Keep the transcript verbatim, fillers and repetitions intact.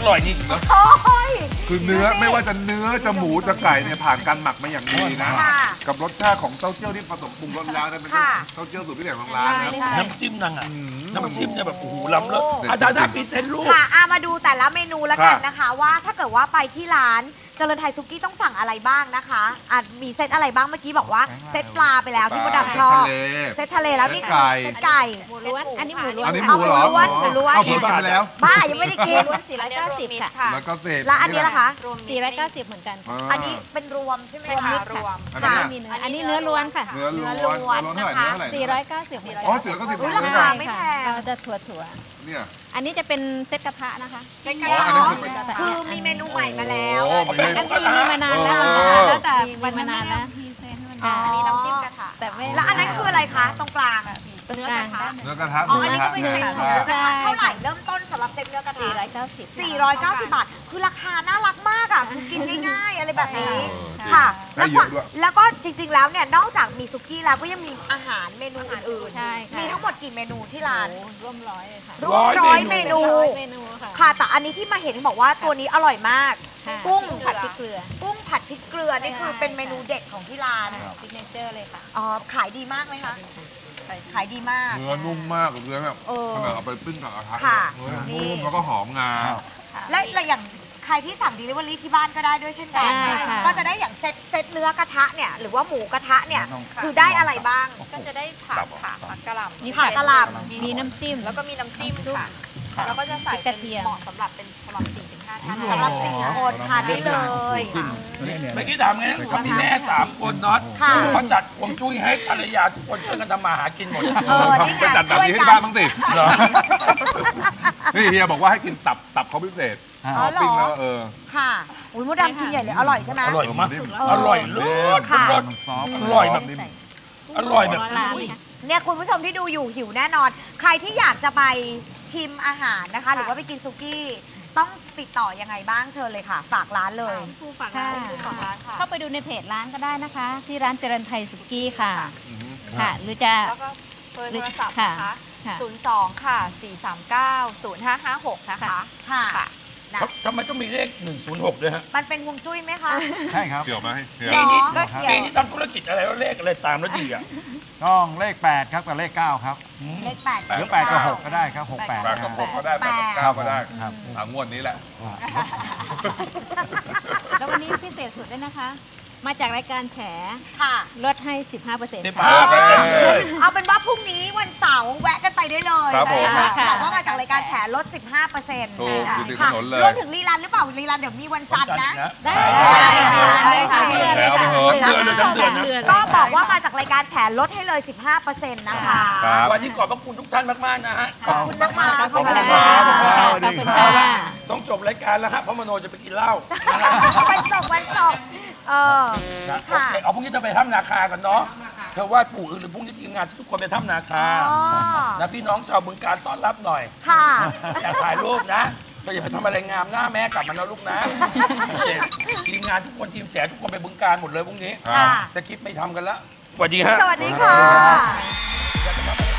อร่อยจริงนะคือเนื้อไม่ว่าจะเนื้อจะหมูจะไก่เนี่ยผ่านการหมักมาอย่างดีนะกับรสชาติของเต้าเจี้ยวที่ผสมปรุงรสแล้วนะเป็นเต้าเจี้ยวสูตรพิเศษของร้านนะน้ำจิ้มนางอ่ะน้ำจิ้มเนี่ยแบบโอ้โหล้ำแล้วอาจารย์ได้พิเศษลูกค่ะมาดูแต่ละเมนูแล้วกันนะคะว่าถ้าเกิดว่าไปที่ร้านเจริญไทยซุกี้ต้องสั่งอะไรบ้างนะคะอ่ะมีเซตอะไรบ้างเมื่อกี้บอกว่าเซตปลาไปแล้วที่มดดำชอบเซตทะเลแล้วนี่ไก่ไก่หมูล้วนอันนี้หมูล้วนอันนี้หมูล้วนหมูล้วนกี่บาทแล้วบ้ายังไม่ได้กินสี่ร้อยเก้าสิบค่ะแล้วก็เศษแล้วอันนี้ล่ะคะสี่ร้อยเก้าสิบเหมือนกันอันนี้เป็นรวมใช่ไหมคะรวมค่ะอันนี้เนื้อล้วนค่ะเนื้อล้วนนะคะสี่ร้อยเก้าสิบอ๋อเสือก็สิบราคาไม่แพงเราจะถั่วถั่วเนี่ยอันนี้จะเป็นเซตกระทะนะคะเซตกระทะคือมีเมนูใหม่มาแล้วแต่ก็มีมานานแล้วแล้วแต่วันมานานแล้วอันนี้น้ำจิ้มกระทะแต่แล้วอันนั้นคืออะไรคะตรงกลางเนื้อกระทะเนื้อกระทะอ๋ออันนี้ก็เป็นเซตเนื้อกระทะเท่าไหร่เริ่มต้นสำหรับเซตเนื้อกระทะสี่ร้อยเก้าสิบบาทคือราคาน่ารักมากอ่ะกินง่ายๆอะไรแบบนี้ค่ะแล้วก็จริงๆแล้วเนี่ยนอกจากมีสุกี้แล้วก็ยังมีอาหารเมนูอื่นๆมีทั้งหมดกี่เมนูที่ร้านร่วมร้อยค่ะร่วมร้อยเมนูค่ะแต่อันนี้ที่มาเห็นบอกว่าตัวนี้อร่อยมากกุ้งผัดพริกเกลือกุ้งผัดพริกเกลือนี่คือเป็นเมนูเด็ดของที่ร้านซิกเนเจอร์เลยค่ะอ๋อขายดีมากไหมคะขายดีมากเนื้อนุ่มมากเนื้อแบบขนาดเอาไปปิ้งกับกระทะนุ่มแล้วก็หอมงาและอย่างใครที่สั่ง delivery ที่บ้านก็ได้ด้วยเช่นกันก็จะได้อย่างเซตเซตเนื้อกระทะเนี่ยหรือว่าหมูกระทะเนี่ยคือได้อะไรบ้างก็จะได้ผักค่ะผักกะหล่ำมีผักกะหล่ำมีน้ำจิ้มแล้วก็มีน้ำจิ้มค่ะแล้วก็จะใส่เป็นเหมาะสำหรับเป็นสำหรับสี่ถึงห้าท่านสำหรับสี่คนทานได้เลยเมื่อกี้ถามไงมีแม่สามคนน็อตเขาจัดวงจุ้ยให้ภรรยาทุกคนช่วยกันทำมาหากินหมดจะจัดแบบนี้ให้บ้านบ้างสินี่เฮียบอกว่าให้กินตับตับเขาพิเศษอ๋อปิ้งแล้วเออค่ะอุ้ยมดดำกินใหญ่เลยอร่อยใช่ไหมอร่อยมากอร่อยเลิศค่ะอร่อยแบบนี้อร่อยแบบเนี่ยคุณผู้ชมที่ดูอยู่หิวแน่นอนใครที่อยากจะไปชิมอาหารนะคะหรือว่าไปกินซุกี้ต้องติดต่อยังไงบ้างเชิญเลยค่ะฝากร้านเลยผู้ฝากร้านผู้ฝากร้านค่ะเข้าไปดูในเพจร้านก็ได้นะคะที่ร้านเจริญไทยซุกี้ค่ะค่ะหรือจะเบอร์โทรศัพท์นะคะศูนย์สองค่ะสี่สามเก้า ศูนย์ห้าห้าหกนะคะค่ะทำไมต้องมีเลขหนึ่งศูนย์หกด้วยฮะมันเป็นฮวงจุ้ยไหมคะใช่ครับเกี่ยวไหมปีนี้ปีนี้ทำธุรกิจอะไรแล้วเลขอะไรตามแล้วดีอ่ะต้องเลขแปดครับกับเลขเก้าครับเลขแปดหรือแปดกับหกก็ได้ครับหก แปดกับหกก็ได้แปดกับเก้าก็ได้ครับงวดนี้แหละแล้ววันนี้พิเศษสุดด้วยนะคะมาจากรายการแฉค่ะลดให้ สิบห้าเปอร์เซ็นต์ เอาเป็นว่าพรุ่งนี้วันเสาร์แวะกันไปได้เลยนะคะบอกว่ามาจากรายการแฉลด สิบห้าเปอร์เซ็นต์ ถูกอยู่ที่ถนนเลยรวมถึงรีรันหรือเปล่ารีรันเดี๋ยวมีวันจันทร์นะได้ค่ะก็บอกว่ามาจากรายการแฉลดให้เลย สิบห้าเปอร์เซ็นต์ นะคะวันนี้ขอบพระคุณทุกท่านมากๆนะฮะขอบคุณมากๆขอบคุณมากต้องจบรายการแล้วฮะเพราะมโนจะไปกินเหล้าวันศุกร์วันศุกร์เออค่ะเอาพรุ่งนี้เธอไปถ้ำนาคากันเนาะเธอว่าปู่หรือพรุ่งนี้ทีมงานทุกคนไปถ้ำนาคานะพี่น้องชาวบึงการต้อนรับหน่อยค่ะอยากถ่ายรูปนะเราอย่าไปทำอะไรงามหน้าแม่กลับมาแล้วลูกนะทีมงานทุกคนทีมแฉทุกคนไปบึงการหมดเลยพรุ่งนี้จะคิดไม่ทำกันละสวัสดีฮะสวัสดีค่ะ